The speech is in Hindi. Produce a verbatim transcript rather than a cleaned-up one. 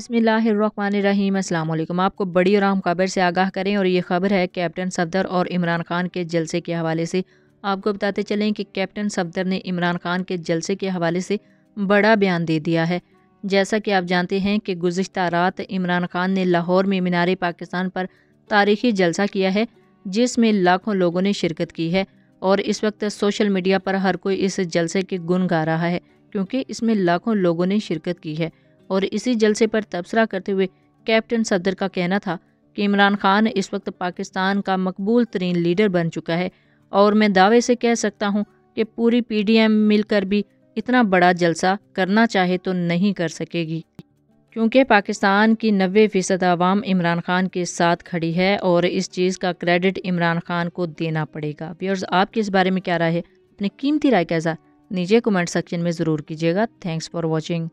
बिस्मिल्लाहिर्रहमानिर्रहीम अस्सलाम वालेकुम। आपको बड़ी और अहम खबर से आगाह करें और ये खबर है कैप्टन सफदर और इमरान खान के जलसे के हवाले से। आपको बताते चलें कि कैप्टन सफदर ने इमरान खान के जलसे के हवाले से बड़ा बयान दे दिया है। जैसा कि आप जानते हैं कि गुज़िश्ता रात इमरान खान ने लाहौर में मीनारे पाकिस्तान पर तारीखी जलसा किया है जिसमें लाखों लोगों ने शिरकत की है और इस वक्त सोशल मीडिया पर हर कोई इस जलसे के गुण गा रहा है क्योंकि इसमें लाखों लोगों ने शिरकत की है। और इसी जलसे पर तबसरा करते हुए कैप्टन सफदर का कहना था कि इमरान खान इस वक्त पाकिस्तान का मकबूल तरीन लीडर बन चुका है और मैं दावे से कह सकता हूं कि पूरी पीडीएम मिलकर भी इतना बड़ा जलसा करना चाहे तो नहीं कर सकेगी क्योंकि पाकिस्तान की नब्बे फ़ीसद आवाम इमरान खान के साथ खड़ी है और इस चीज़ का क्रेडिट इमरान खान को देना पड़ेगा। व्यूअर्स, आपकी इस बारे में क्या राय है? अपनी कीमती राय का इज़हार नीचे कमेंट सेक्शन में ज़रूर कीजिएगा। Thanks for watching.